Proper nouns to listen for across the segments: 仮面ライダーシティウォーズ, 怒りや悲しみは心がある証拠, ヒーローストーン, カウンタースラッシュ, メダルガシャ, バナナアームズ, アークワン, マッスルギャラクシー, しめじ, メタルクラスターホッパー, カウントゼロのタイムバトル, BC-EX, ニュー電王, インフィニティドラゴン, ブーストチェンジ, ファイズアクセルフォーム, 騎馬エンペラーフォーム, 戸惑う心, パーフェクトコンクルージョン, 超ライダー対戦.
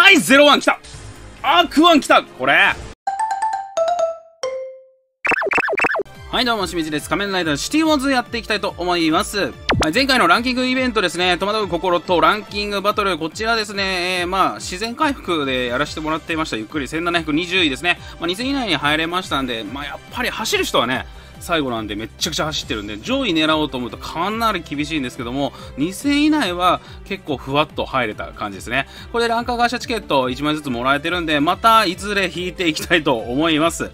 はい、01来た。アーク1来た。これ。はい、どうも、清水です。仮面ライダーシティウォーズやっていきたいと思います。前回のランキングイベントですね、戸惑う心とランキングバトル、こちらですね、自然回復でやらせてもらっていました。ゆっくり1720位ですね。2000以内に入れましたんで、やっぱり走る人はね、最後なんでめっちゃくちゃ走ってるんで、上位狙おうと思うとかなり厳しいんですけども、2000以内は結構ふわっと入れた感じですね。これでランカーガシャチケット1枚ずつもらえてるんで、またいずれ引いていきたいと思います。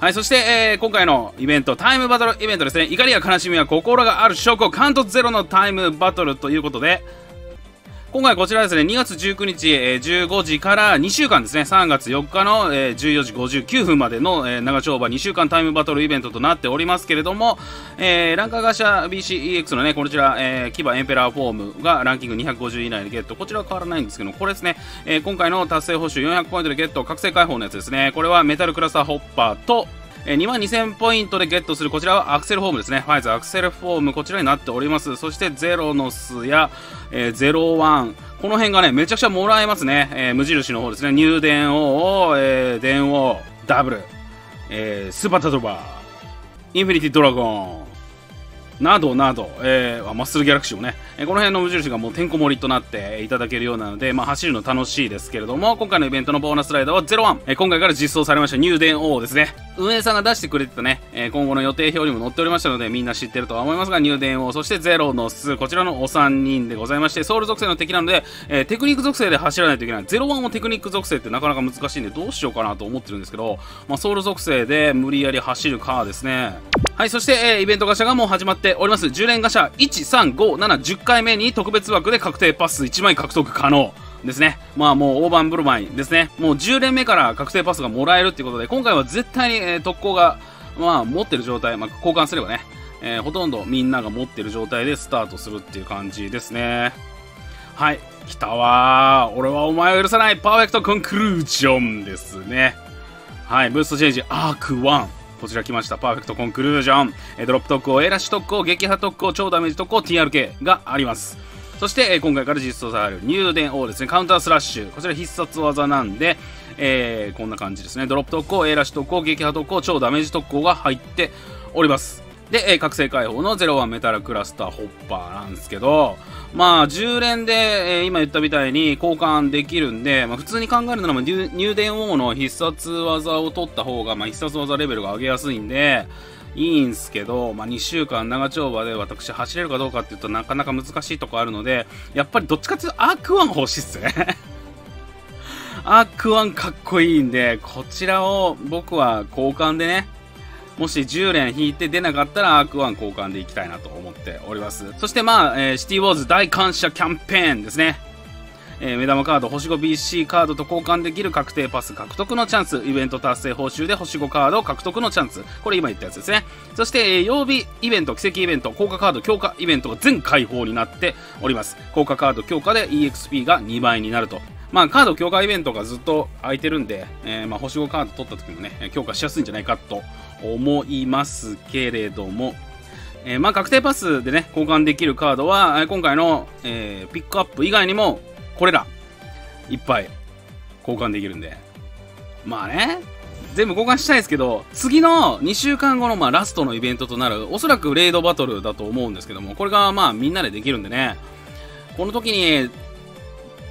はい、そして、今回のイベント、タイムバトルイベントですね。怒りや悲しみは心がある証拠、カウントゼロのタイムバトルということで、今回こちらですね、2月19日、15時から2週間ですね、3月4日の、14時59分までの、長丁場2週間タイムバトルイベントとなっておりますけれども、ランカーガシャ BCEX のね、こちら、騎馬エンペラーフォームがランキング250以内でゲット。こちらは変わらないんですけど、これですね、今回の達成報酬400ポイントでゲット、覚醒解放のやつですね、これはメタルクラスターホッパーと、22000ポイントでゲットする、こちらはアクセルフォームですね。ファイズアクセルフォーム、こちらになっております。そして、ゼロノスや、01。この辺がね、めちゃくちゃもらえますね。無印の方ですね。ニュー電王を、電王、ダブル、スーパータトバー、インフィニティドラゴン、などなど、マッスルギャラクシーもね、この辺の無印がもうてんこ盛りとなっていただけるようなので、走るの楽しいですけれども、今回のイベントのボーナスライダーは01。今回から実装されましたニューデン王ですね。運営さんが出してくれてたね、今後の予定表にも載っておりましたので、みんな知ってるとは思いますが、ニューデン王、そしてゼロの数、こちらのお3人でございまして、ソウル属性の敵なので、テクニック属性で走らないといけない。01をテクニック属性ってなかなか難しいんで、どうしようかなと思ってるんですけど、ソウル属性で無理やり走るかですね。はい、そして、イベントガシャがもう始まっております。10連ガシャ1、3、5、7、10回目に特別枠で確定パス1枚獲得可能ですね。もう大盤振る舞いですね。もう10連目から確定パスがもらえるっていうことで、今回は絶対に、特攻が、持ってる状態、交換すればね、ほとんどみんなが持ってる状態でスタートするっていう感じですね。はい、来たわー。俺はお前を許さないパーフェクトコンクルージョンですね。はい、ブーストチェンジ、アーク1。こちら来ました。パーフェクトコンクルージョン。ドロップ特攻、エラシ特攻、撃破特攻、超ダメージ特攻、TRK があります。そして、今回から実装される入電王ですね。カウンタースラッシュ。こちら必殺技なんで、こんな感じですね。ドロップ特攻、エラシ特攻、撃破特攻、超ダメージ特攻が入っております。で、覚醒解放の01メタルクラスターホッパーなんですけど、10連で、今言ったみたいに交換できるんで、普通に考えるなら入電王の必殺技を取った方が、必殺技レベルが上げやすいんで、いいんすけど、2週間長丁場で私走れるかどうかっていうとなかなか難しいとこあるので、やっぱりどっちかっていうとアーク1欲しいっすね。アーク1かっこいいんで、こちらを僕は交換でね、もし10連引いて出なかったらアーク1交換でいきたいなと思っております。そしてシティウォーズ大感謝キャンペーンですね。目玉カード、星 5BC カードと交換できる確定パス獲得のチャンス。イベント達成報酬で星5カード獲得のチャンス。これ今言ったやつですね。そして、曜日イベント、奇跡イベント、効果カード強化イベントが全開放になっております。効果カード強化で EXP が2倍になると。カード強化イベントがずっと空いてるんで、星5カード取った時もね、強化しやすいんじゃないかと思いますけれども、確定パスでね、交換できるカードは、今回の、ピックアップ以外にも、これら、いっぱい、交換できるんで。全部交換したいですけど、次の2週間後のラストのイベントとなる、おそらくレイドバトルだと思うんですけども、これがみんなでできるんでね、この時に、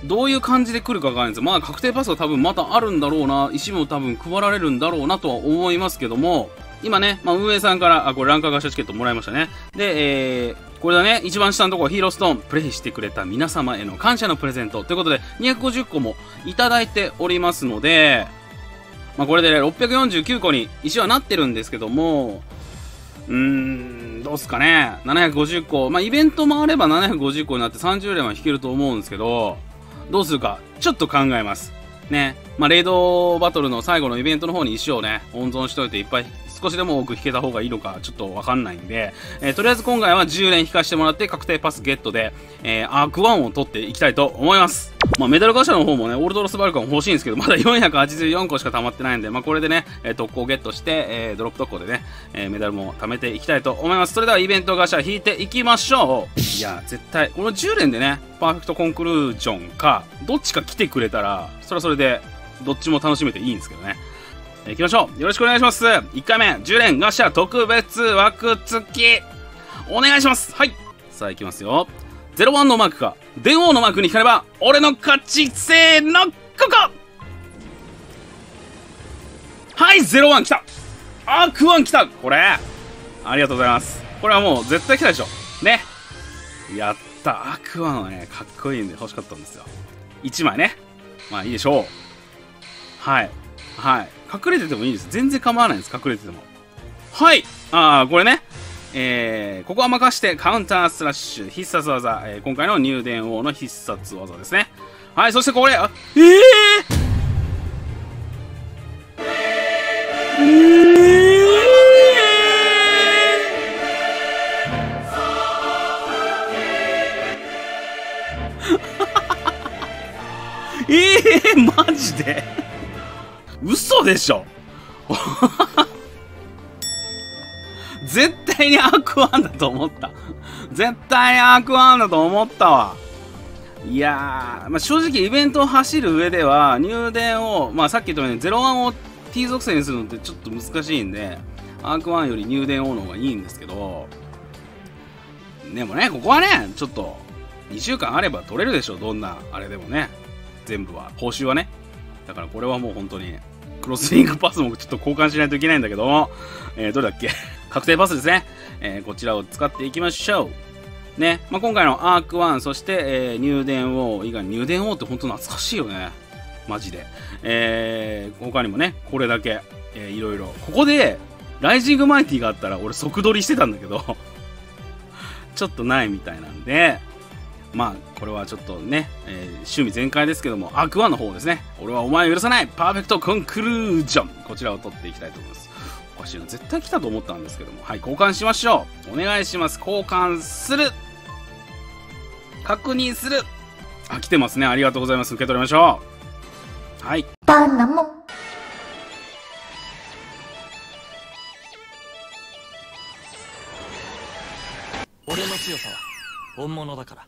どういう感じで来るかわからないです。確定パスが多分またあるんだろうな。石も多分配られるんだろうなとは思いますけども、今ね、運営さんから、これランカーガシャチケットもらいましたね。で、これだね、一番下のところヒーローストーン、プレイしてくれた皆様への感謝のプレゼントということで、250個もいただいておりますので、これで、ね、649個に石はなってるんですけども、どうすかね、750個。イベントもあれば750個になって30連は引けると思うんですけど、どうするか、ちょっと考えます。ね。レイドバトルの最後のイベントの方に石をね、温存しといていっぱい、少しでも多く引けた方がいいのか、ちょっとわかんないんで、とりあえず今回は10連引かしてもらって確定パスゲットで、アーク1を取っていきたいと思います。まあ、メダルガシャの方もね、オールドロスバルコン欲しいんですけど、まだ484個しか溜まってないんで、まあ、これでね、特攻ゲットして、ドロップ特攻でね、メダルも貯めていきたいと思います。それではイベントガシャ引いていきましょう。いや、絶対、この10連でね、パーフェクトコンクルージョンか、どっちか来てくれたら、それはそれで、どっちも楽しめていいんですけどね。行きましょう。よろしくお願いします。1回目、10連ガシャ特別枠付き。お願いします。はい。さあ、行きますよ。01のマークか、電王のマークに光れば、俺の勝ち。せーの、ここ。はい、01来た。あー、クワン来た。これ。ありがとうございます。これはもう絶対来たでしょ。ね。やった。あー、クワンはね、かっこいいんで欲しかったんですよ。1枚ね。まあいいでしょう。はい。はい。隠れててもいいです。全然構わないです。隠れてても。はい。ああ、これね。ここは任してカウンタースラッシュ。必殺技。今回の入電王の必殺技ですね。はい。そしてこれ、あ、マジで嘘でしょ絶対にアクアンだと思った絶対にアクアンだと思ったわ。いやー、まあ、正直イベントを走る上では入電を、まあ、さっき言ったように01を T 属性にするのってちょっと難しいんでアークワンより入電王の方がいいんですけど、でもね、ここはねちょっと2週間あれば取れるでしょ、どんなあれでもね、全部は報酬はね。だからこれはもう本当にクロスリングパスもちょっと交換しないといけないんだけども、どれだっけ確定パスですね、こちらを使っていきましょうね。まあ、今回のアーク1、そして、入電王以外に入電王って本当懐かしいよねマジで。他にもねこれだけ、いろいろここでライジングマイティがあったら俺即取りしてたんだけどちょっとないみたいなんで、まあこれはちょっとね、趣味全開ですけども、アクアの方ですね。俺はお前を許さないパーフェクトコンクルージョン、こちらを取っていきたいと思います。おかしいな、絶対来たと思ったんですけども、はい、交換しましょう。お願いします。交換する、確認する。あ、来てますね。ありがとうございます。受け取りましょう。はい、バナモン。俺の強さは本物だから。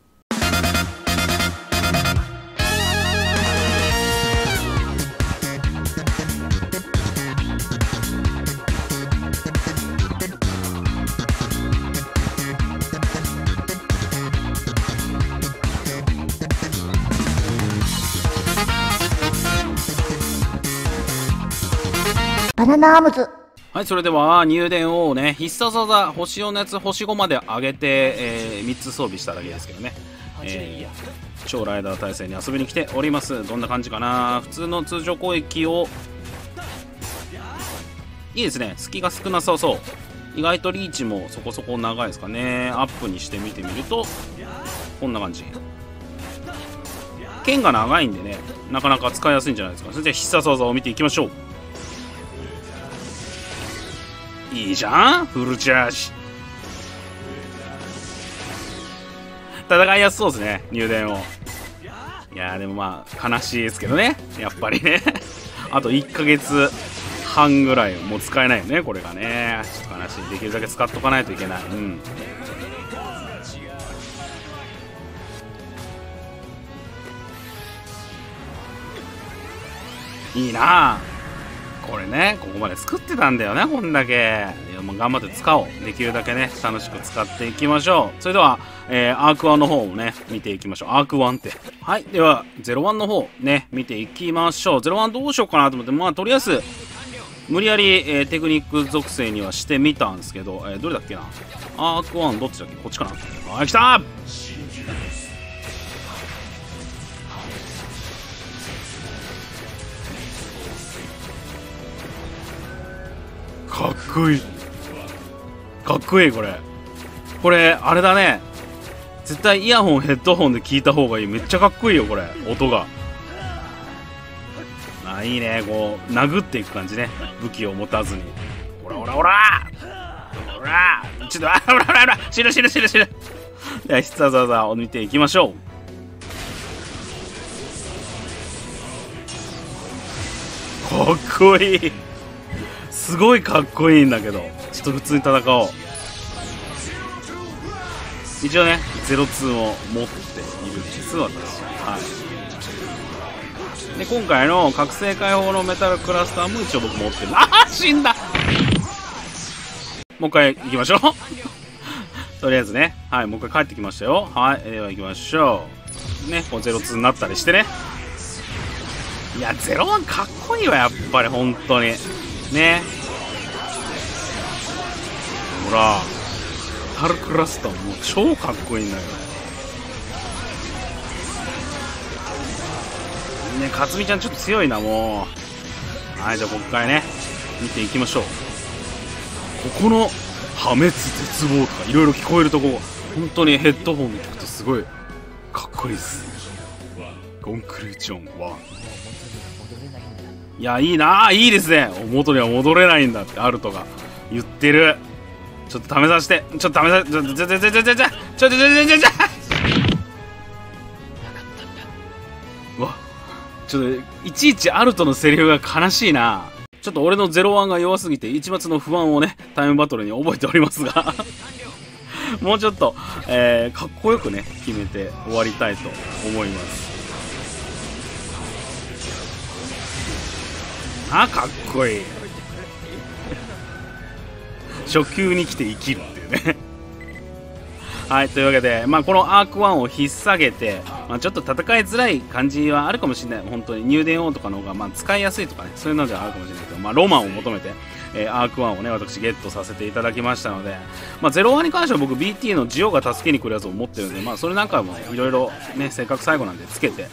バナナアームズ。はい、それでは入電王をね、必殺技星4のやつ星5まで上げて、3つ装備しただけですけどね、超ライダー対戦に遊びに来ております。どんな感じかな。普通の通常攻撃を、いいですね、隙が少なさそう。意外とリーチもそこそこ長いですかね。アップにして見てみるとこんな感じ。剣が長いんでね、なかなか使いやすいんじゃないですか。それでは必殺技を見ていきましょう。いいじゃん、フルチャージ。戦いやすそうですね、入電を。いやー、でもまあ悲しいですけどね、やっぱりねあと1ヶ月半ぐらいもう使えないよね、これがね。ちょっと悲しい。できるだけ使っとかないといけない。うん、いいなあこれね。ここまで作ってたんだよね、こんだけ。いや、もう頑張って使おう。できるだけね楽しく使っていきましょう。それでは、アーク1の方をね見ていきましょう。アーク1って、はい、では01の方ね見ていきましょう。01どうしようかなと思って、まあとりあえず無理やり、テクニック属性にはしてみたんですけど、どれだっけな。アーク1どっちだっけ、こっちかな。あ、来た。かっこいい、かっこいい。これあれだね、絶対イヤホンヘッドホンで聞いた方がいい。めっちゃかっこいいよこれ、音が。あ、いいね、こう殴っていく感じね、武器を持たずに。ほらほらほらほら、ちょっと、あ、ほらほらほら、死ぬ死ぬ死ぬ死ぬ。では必殺技を見ていきましょう。かっこいい。すごいかっこいいんだけど、ちょっと普通に戦おう。一応ね、02を持っているんです、私。はい。で、今回の覚醒解放のメタルクラスターも一応僕持ってる。ああ、死んだ。もう一回行きましょう。とりあえずね、はい、もう一回帰ってきましたよ。はい、では行きましょう。ね、こう02になったりしてね。いや、01かっこいいわ、やっぱり、本当に。ね。ほら。メタルクラスターもう超かっこいいんだよね。かつみちゃんちょっと強いな、もう。はい、じゃあこっからね見ていきましょう。ここの破滅絶望とかいろいろ聞こえるとこ、本当にヘッドホンで聞くとすごいかっこいいです。コンクルージョン1。いや、いいな、いいですね。元には戻れないんだってアルトが言ってる。ちょっと試させて、ちょっと試させて、うわ、ちょっといちいちアルトのセリフが悲しいな。ちょっと俺の01が弱すぎて一抹の不安をね、タイムバトルに覚えておりますがもうちょっと、かっこよくね決めて終わりたいと思います。あ、かっこいい。初級に来て生きるっていうねはい、というわけで、まあ、このアーク1を引っ提げて、まあ、ちょっと戦いづらい感じはあるかもしれない。本当に入電王とかの方がまあ使いやすいとかね、そういうのじゃあるかもしれないけど、まあ、ロマンを求めて、アーク1をね、私ゲットさせていただきましたので、まあ、01に関しては僕 BT のジオが助けに来るやつを持ってるんで、まあ、それなんかもいろいろね、せっかく最後なんでつけて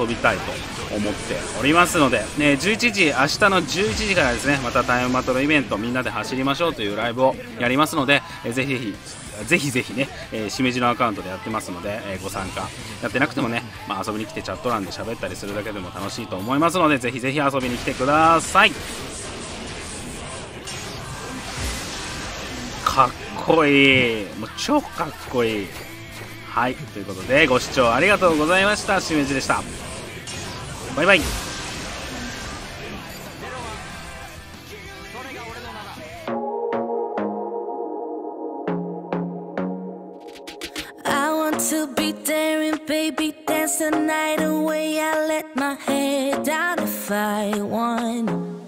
遊びたいと思っておりますので、ね、11時、明日の11時からですね、またタイムバトルイベントみんなで走りましょうというライブをやりますので、ぜひね、しめじのアカウントでやってますので、ご参加やってなくてもね、まあ、遊びに来てチャット欄で喋ったりするだけでも楽しいと思いますので、ぜひぜひ遊びに来てください。かっこいい、もう超かっこいい。はい、ということでご視聴ありがとうございました。しめじでした。バイバイ。To be daring, baby, dance the night away. I let my head down if I want.